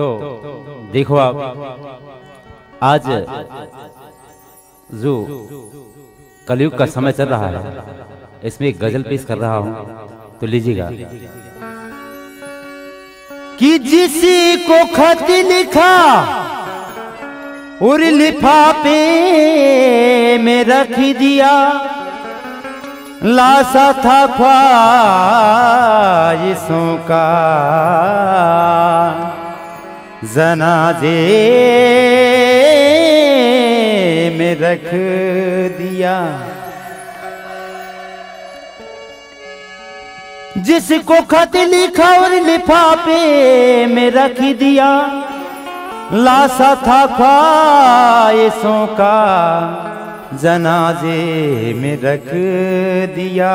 तो देखो आप आज जो कलयुग का समय चल रहा है, इसमें एक गजल पेश कर रहा हूं, तो लीजिएगा। कि जिसी को खत लिखा और लिफाफे में रख दिया, लाशा था ख्वाहिशों का जनाजे में रख दिया। जिसको खत लिखा और लिफाफे में रख दिया, लाशा था ख्वाहिशों का जनाजे में रख दिया।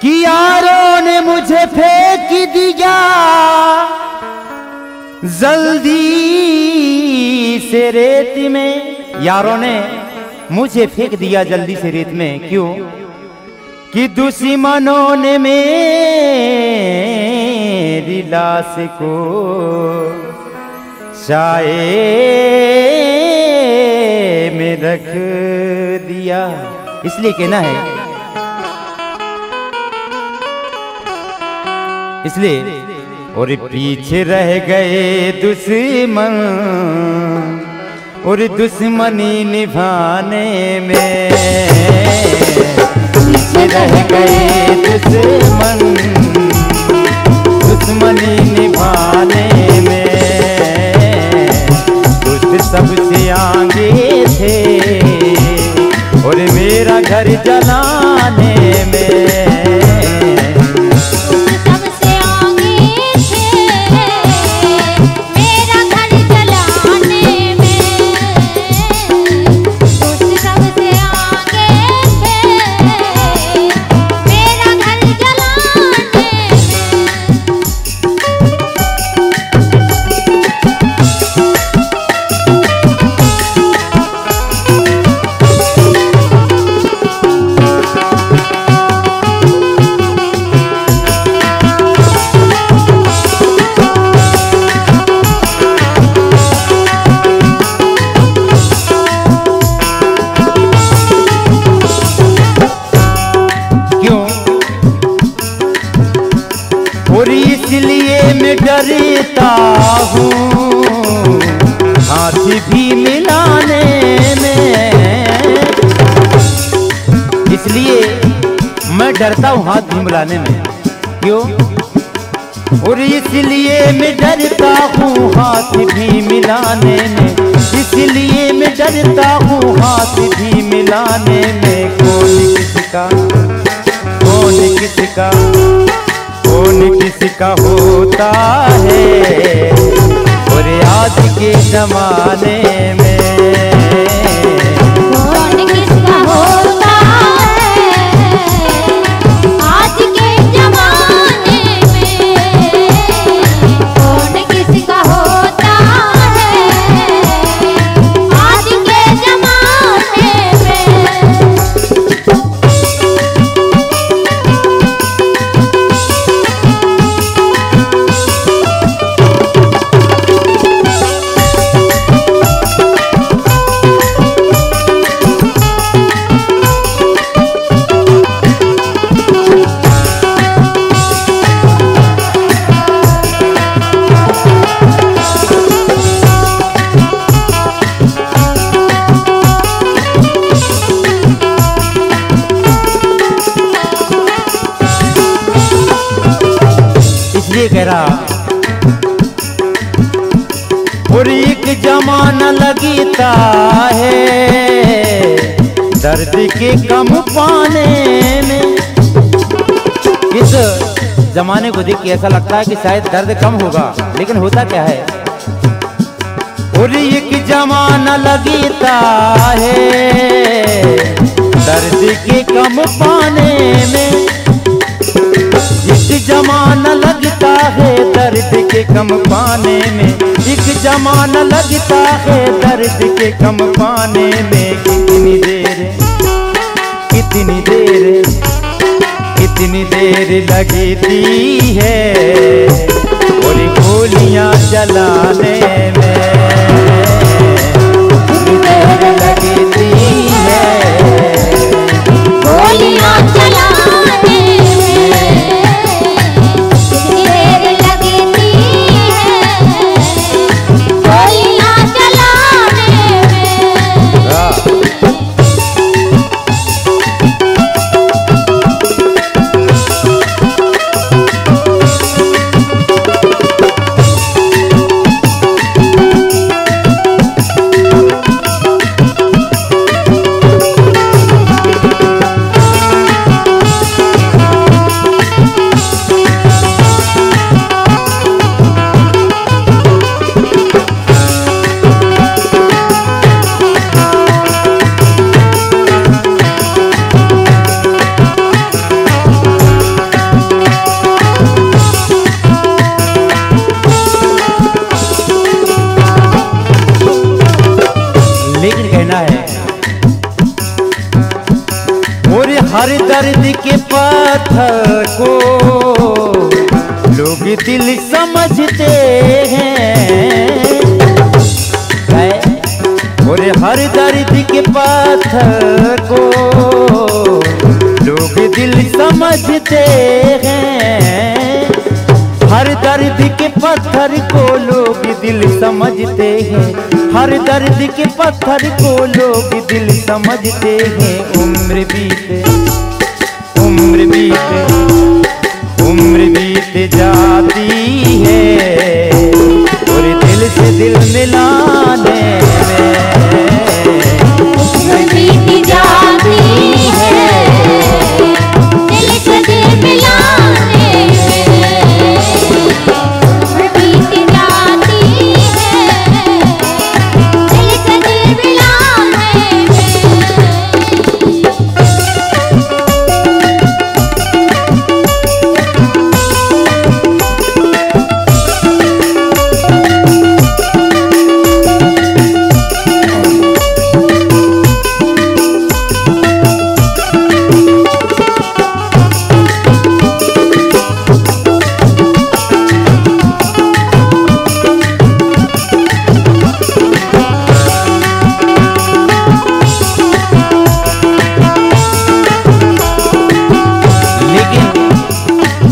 कि यारों ने मुझे फेंक दिया, जल्दी से रेत में। यारों ने मुझे फेंक दिया जल्दी से रेत में, क्यों? कि दुश्मनों ने मेरी लाश को शाये में रख दिया। इसलिए कहना है, इसलिए और पीछे रह गए दुश्मन, और दुश्मनी निभाने में पीछे रह गए दुश्मन, दुश्मनी निभाने में। दोस्त सबसे आगे और मेरा घर जलाने में, सबसे आगे थे मेरा घर जलाने में, सबसे आगे थे मेरा घर जलाने में। डरता हूँ हाथ भी मिलाने में, इसलिए मैं डरता हूँ हाथ भी मिलाने में, क्यों? और इसलिए मैं डरता हूँ हाथ भी मिलाने में, इसलिए मैं डरता हूँ हाथ भी मिलाने में। कौन किसका, कौन किसका, कौन किसका होता है और आज के जमाने में, कौन किसका होता है आज के जमाने में, कौन किसका होता है आज के जमाने में। कह रहा और एक जमाना लगता है दर्द के कम पाने में। इस जमाने को देख के ऐसा लगता है कि शायद दर्द कम होगा, लेकिन होता क्या है? और एक जमाना लगता है दर्द के कम पाने में, एक जमाना लगता है दर्द के कम पाने में, एक जमाना लगता है दर्द के कम पाने में। कितनी देर, कितनी देर, कितनी देर लगती है और गोलियां जलाने में देर लगती है, गोलियां चलाने में देर लगती है, गोलियां चलाने दर्द के पत्थर को लोग दिल समझते हैं, और हर दर्द के पत्थर को लोग दिल समझते हैं, हर दर्द के पत्थर को लोग दिल समझते हैं, हर दर्द के पत्थर को लोग दिल समझते हैं। उम्र बीते उम्र बीते उम्र बीत जाती है, और दिल से दिल मिलाने में उम्र बीत जाती है, दिल से दिल मिलाने में उम्र बीत जाती है, दिल से दिल मिलाने में।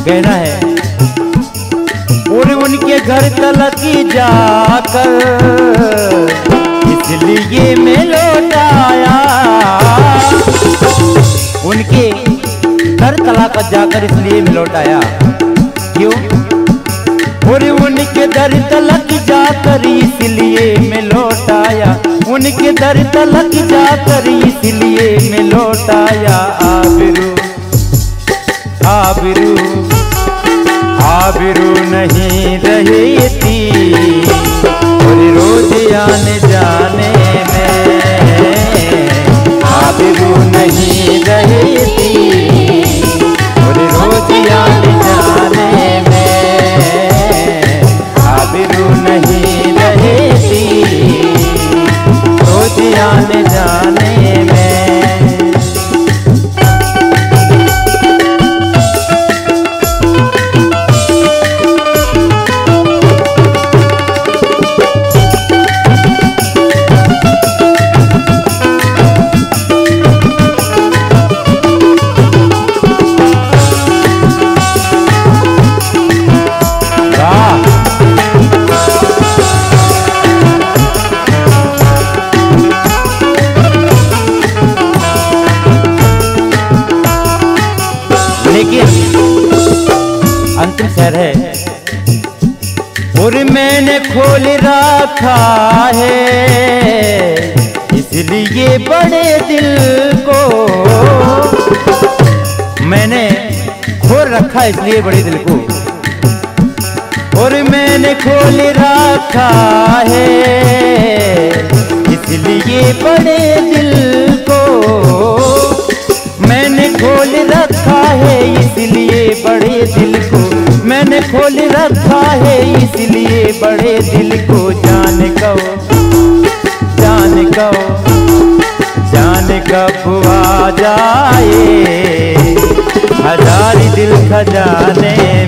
कहना है और उनके घर तलक जाकर इसलिए मैं लौट आया, उनके घर तलक जाकर इसलिए मैं लौट आया, क्यों? और उनके दर तलक जाकर इसलिए मैं लौट आया, उनके दर तलक जाकर इसलिए मैं लौट आया। आबरू आबरू आबरू नहीं रहती, और रोज आने जाने में आबरू नहीं रहती, और रोज आने जाने में आबरू नहीं रहती, रोज आने जाने में। अंतिम शहर है, और मैंने खोल रखा है इसलिए बड़े दिल को, मैंने खोल रखा इसलिए बड़े दिल को, और मैंने खोल रखा है इसलिए बड़े दिल को, मैंने खोल रखा है इसलिए बड़े दिल को, मैंने खोल रखा है इसलिए बड़े दिल को। जान कब जान कब जान कब आ जाए हजार दिल खजाने